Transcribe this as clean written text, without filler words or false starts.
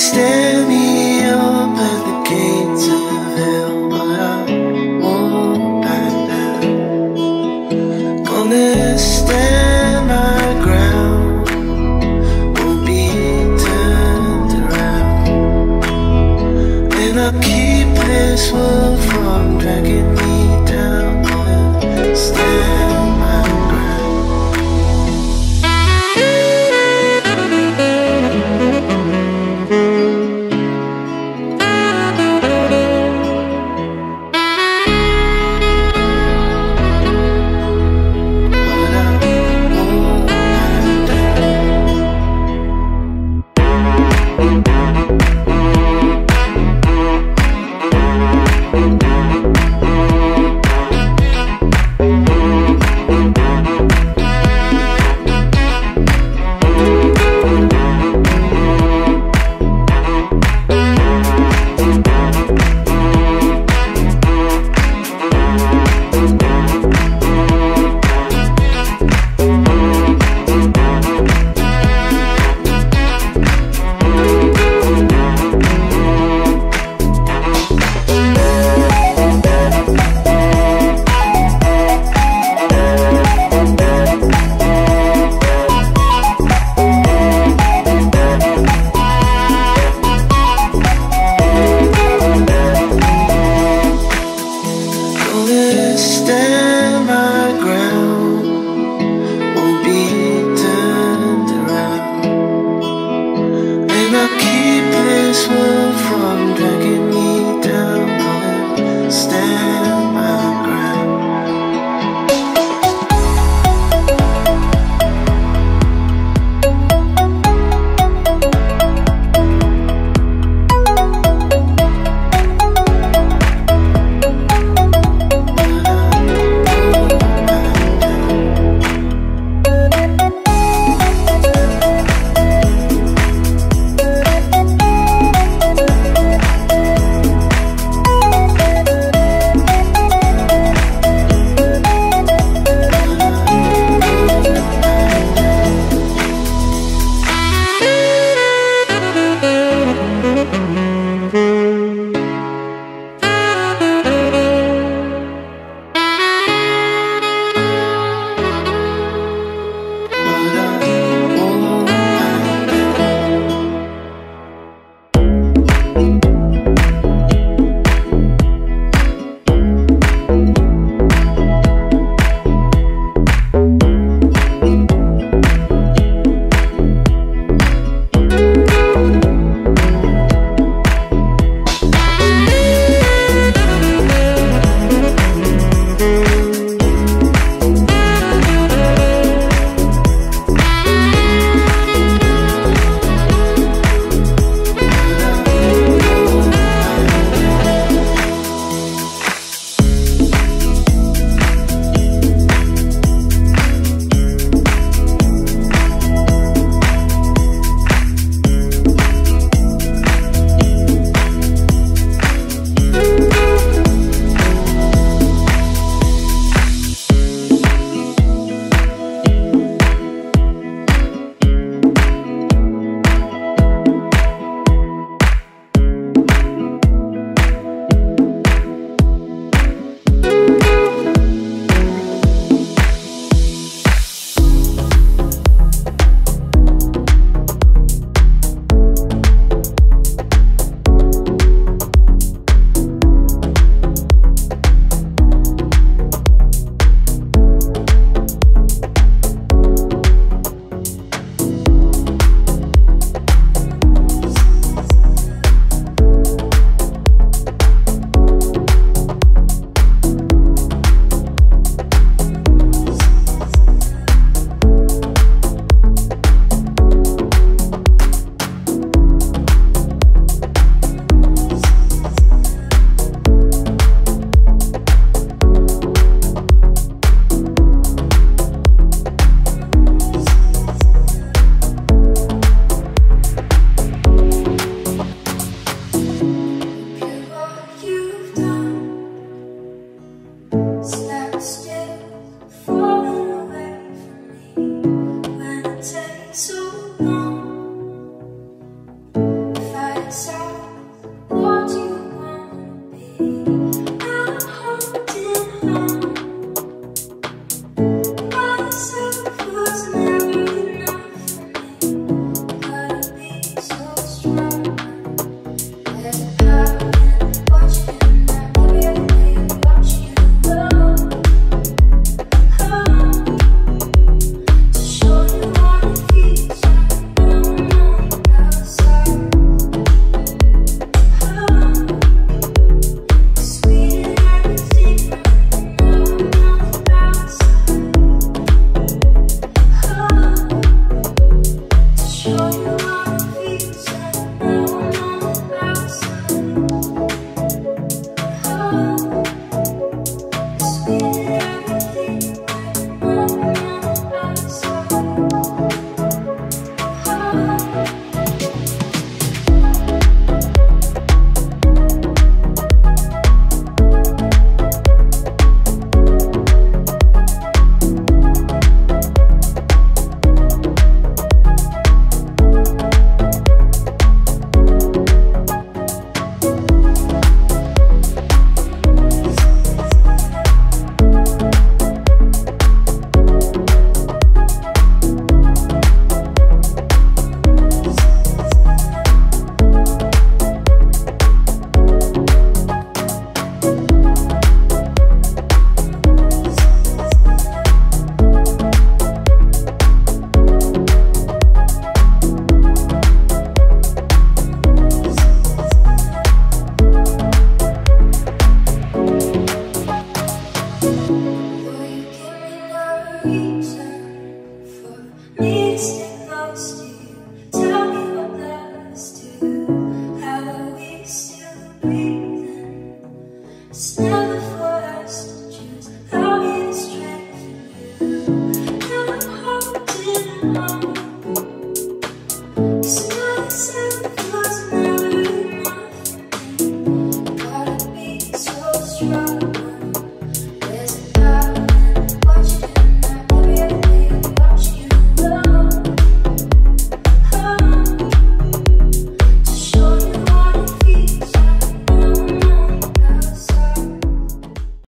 Stare me up at the gates of hell, but I won't back down. Gonna stand my ground, won't be turned around, and I'll keep this world from dragging me down the stairs.